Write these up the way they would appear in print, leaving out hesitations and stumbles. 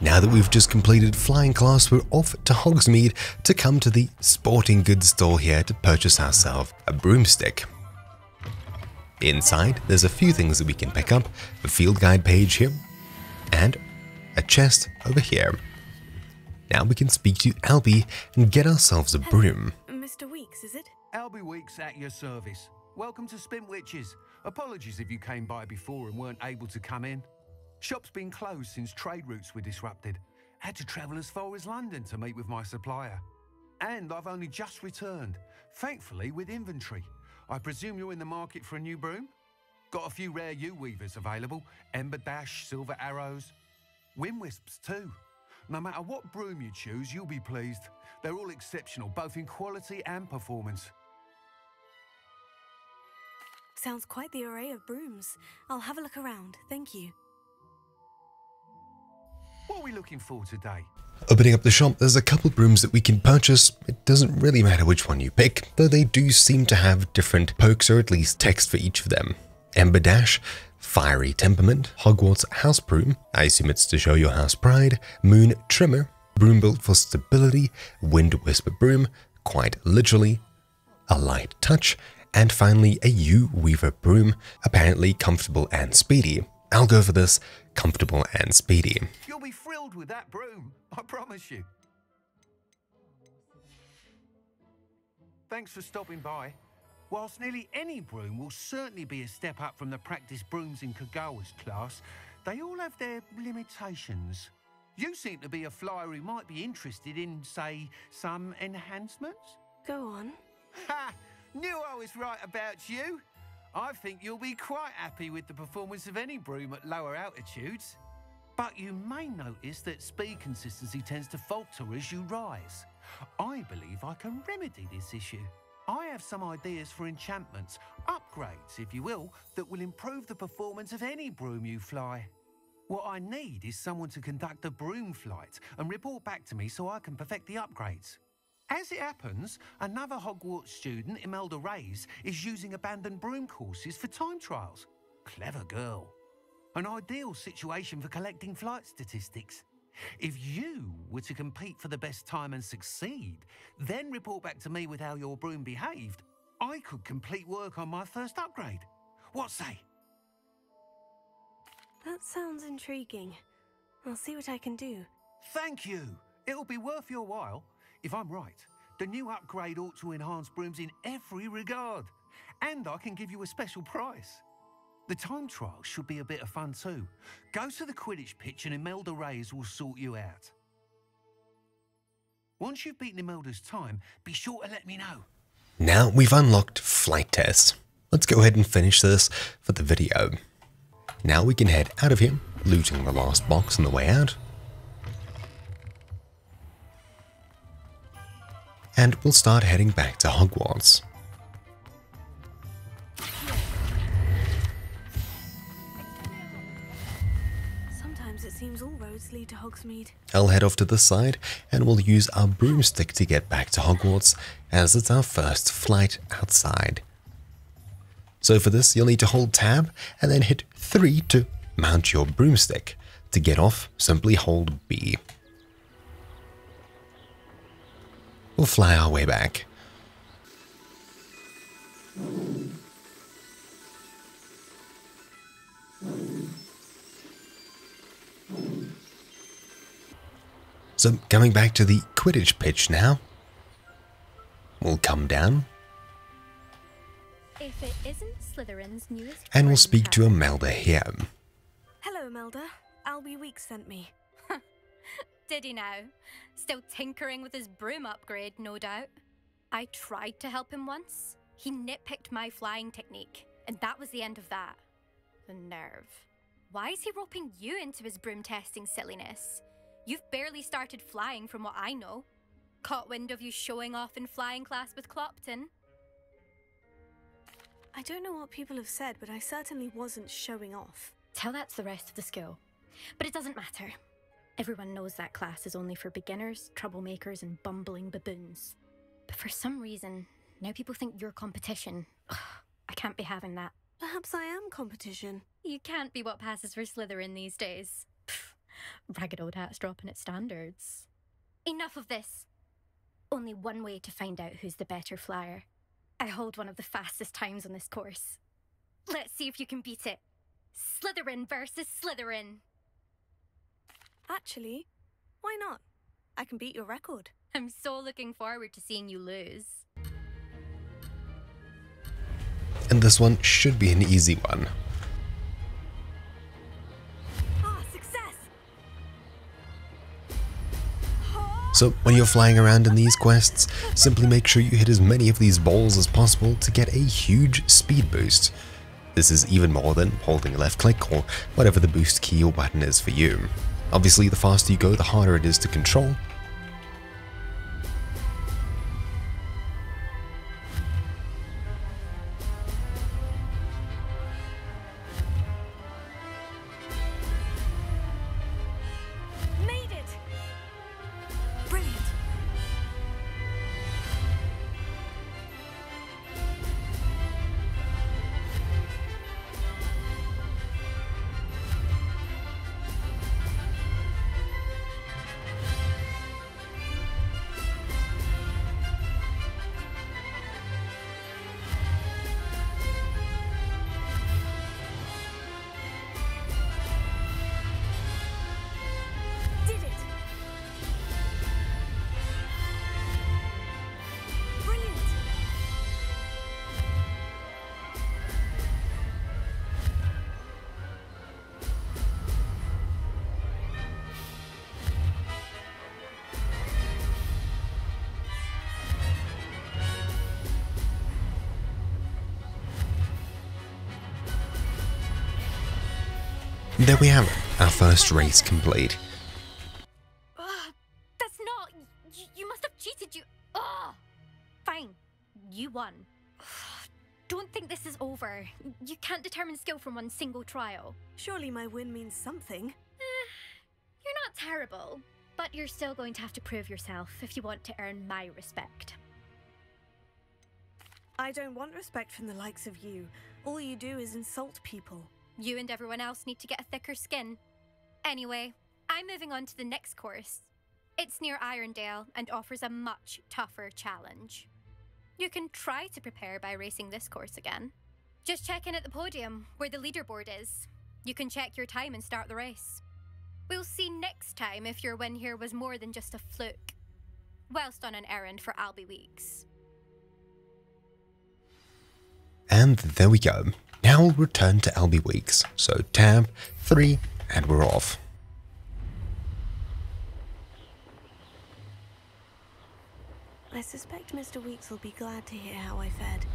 Now that we've just completed flying class, we're off to Hogsmeade to come to the sporting goods store here to purchase ourselves a broomstick. Inside, there's a few things that we can pick up, a field guide page here, and a chest over here. Now we can speak to Albie and get ourselves a broom. Mr. Weekes, is it? Albie Weekes at your service. Welcome to Spintwitches. Apologies if you came by before and weren't able to come in. Shop's been closed since trade routes were disrupted. Had to travel as far as London to meet with my supplier. And I've only just returned, thankfully with inventory. I presume you're in the market for a new broom? Got a few rare U-weavers available, ember dash, silver arrows, wind wisps too. No matter what broom you choose, you'll be pleased. They're all exceptional, both in quality and performance. Sounds quite the array of brooms. I'll have a look around, thank you. What are we looking for today? Opening up the shop, there's a couple brooms that we can purchase. It doesn't really matter which one you pick, though they do seem to have different pokes or at least text for each of them. Ember Dash, Fiery Temperament, Hogwarts House Broom, I assume it's to show your house pride, Moon Trimmer, Broom Built for Stability, Wind Whisper Broom, quite literally, A Light Touch, and finally a U-Weaver Broom, apparently comfortable and speedy. I'll go for this, comfortable and speedy. You'll be thrilled with that broom, I promise you. Thanks for stopping by. Whilst nearly any broom will certainly be a step up from the practice brooms in Kagawa's class, they all have their limitations. You seem to be a flyer who might be interested in, say, some enhancements? Go on. Ha! Knew I was right about you. I think you'll be quite happy with the performance of any broom at lower altitudes. But you may notice that speed consistency tends to falter as you rise. I believe I can remedy this issue. I have some ideas for enchantments, upgrades if you will, that will improve the performance of any broom you fly. What I need is someone to conduct a broom flight and report back to me so I can perfect the upgrades. As it happens, another Hogwarts student, Imelda Reyes, is using abandoned broom courses for time trials. Clever girl. An ideal situation for collecting flight statistics. If you were to compete for the best time and succeed, then report back to me with how your broom behaved, I could complete work on my first upgrade. What say? That sounds intriguing. I'll see what I can do. Thank you. It'll be worth your while. If I'm right, the new upgrade ought to enhance brooms in every regard, and I can give you a special price. The time trial should be a bit of fun too. Go to the Quidditch pitch and Imelda Reyes will sort you out. Once you've beaten Imelda's time, be sure to let me know. Now we've unlocked flight test. Let's go ahead and finish this for the video. Now we can head out of here, looting the last box on the way out. And we'll start heading back to Hogwarts. Sometimes it seems all roads lead to Hogsmeade. I'll head off to the side and we'll use our broomstick to get back to Hogwarts as it's our first flight outside. So for this, you'll need to hold tab and then hit 3 to mount your broomstick. To get off, simply hold B. We'll fly our way back. So coming back to the Quidditch pitch now. We'll come down. If it isn't Slytherin's newest and we'll speak to Imelda here. Hello, Imelda. Albie Weekes sent me. Did he now? Still tinkering with his broom upgrade, no doubt. I tried to help him once. He nitpicked my flying technique, and that was the end of that. The nerve. Why is he roping you into his broom testing silliness? You've barely started flying from what I know. Caught wind of you showing off in flying class with Clopton. I don't know what people have said, but I certainly wasn't showing off. Tell that to the rest of the school. But it doesn't matter. Everyone knows that class is only for beginners, troublemakers, and bumbling baboons. But for some reason, now people think you're competition. Ugh, I can't be having that. Perhaps I am competition. You can't be what passes for Slytherin these days. Pff, Ragged old hat's dropping its standards. Enough of this. Only one way to find out who's the better flyer. I hold one of the fastest times on this course. Let's see if you can beat it. Slytherin versus Slytherin. Actually, why not? I can beat your record. I'm so looking forward to seeing you lose. And this one should be an easy one. Ah, success! So when you're flying around in these quests, simply make sure you hit as many of these balls as possible to get a huge speed boost. This is even more than holding left click or whatever the boost key or button is for you. Obviously, the faster you go, the harder it is to control. Made it! Brilliant! There we have it, our first race complete. That's not... You must have cheated, you... Fine, you won. Don't think this is over. You can't determine skill from one single trial. Surely my win means something. You're not terrible, but you're still going to have to prove yourself if you want to earn my respect. I don't want respect from the likes of you. All you do is insult people. You and everyone else need to get a thicker skin. Anyway, I'm moving on to the next course. It's near Irondale and offers a much tougher challenge. You can try to prepare by racing this course again. Just check in at the podium where the leaderboard is. You can check your time and start the race. We'll see next time if your win here was more than just a fluke, whilst on an errand for Albie Weekes. And there we go. Now we'll return to Albie Weekes, so tab 3 and we're off. I suspect Mr. Weekes will be glad to hear how I fared.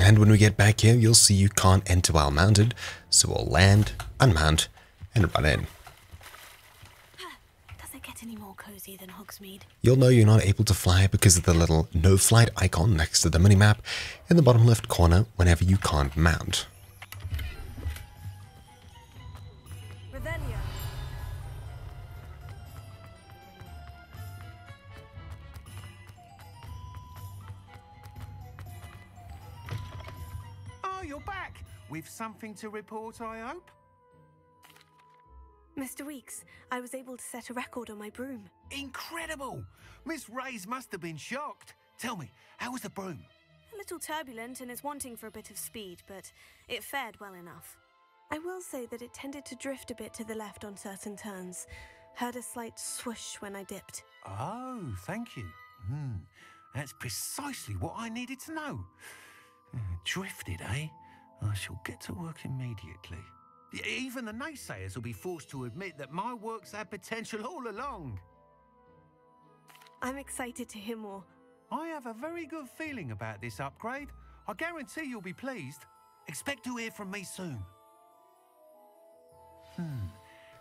And when we get back here, you'll see you can't enter while mounted, so we'll land, unmount, and run in. Does it get any more cozy than Hogsmeade? You'll know you're not able to fly because of the little no flight icon next to the minimap in the bottom left corner whenever you can't mount. We've something to report, I hope? Mr. Weekes, I was able to set a record on my broom. Incredible! Miss Reyes must have been shocked. Tell me, how was the broom? A little turbulent and is wanting for a bit of speed, but it fared well enough. I will say that it tended to drift a bit to the left on certain turns. Heard a slight swoosh when I dipped. Oh, thank you. That's precisely what I needed to know. Drifted, eh? I shall get to work immediately. Even the naysayers will be forced to admit that my work's had potential all along. I'm excited to hear more. I have a very good feeling about this upgrade. I guarantee you'll be pleased. Expect to hear from me soon.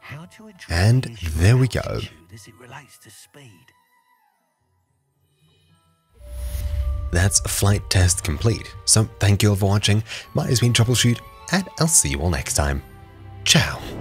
How to address and there we go. As it relates to speed. That's a flight test complete. So thank you all for watching. My name's been TroubleChute, and I'll see you all next time. Ciao.